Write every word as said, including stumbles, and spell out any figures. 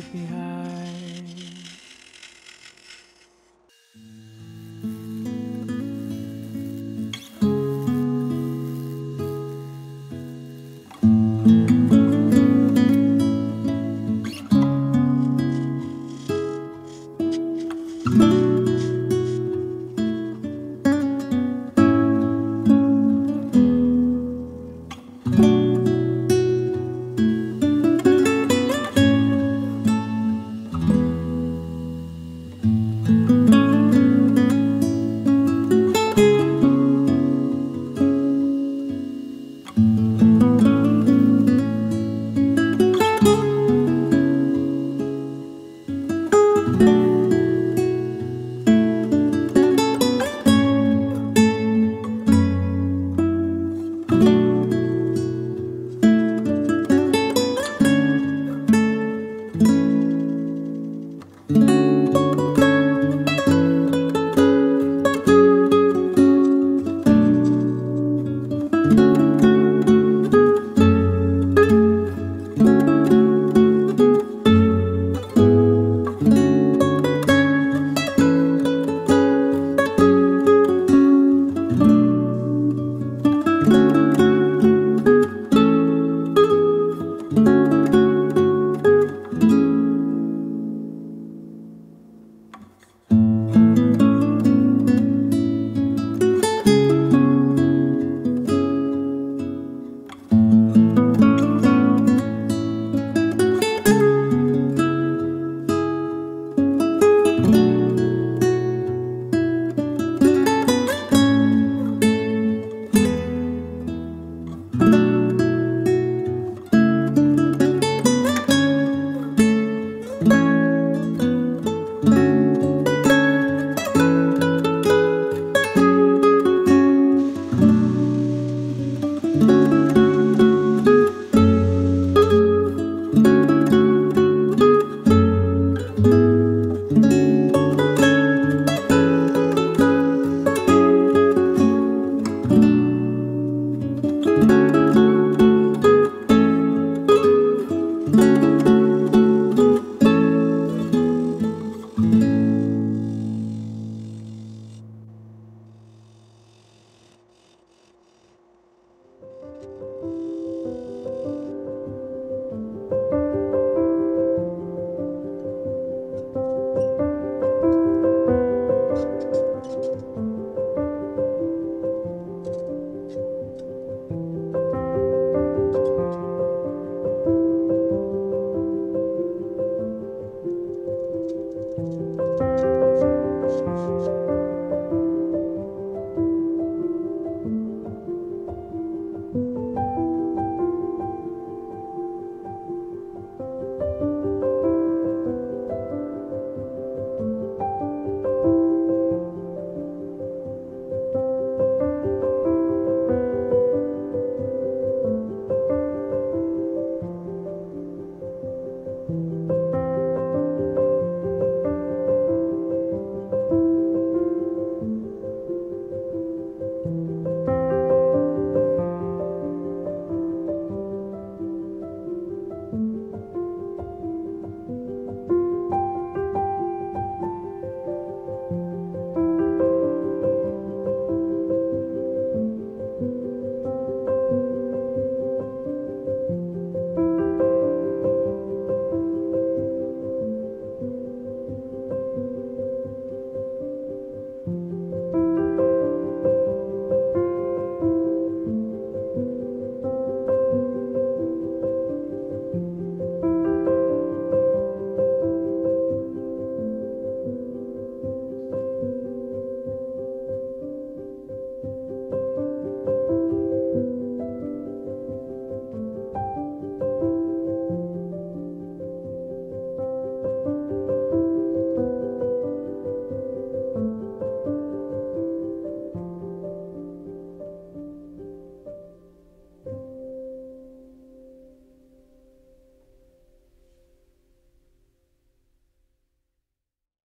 take me high.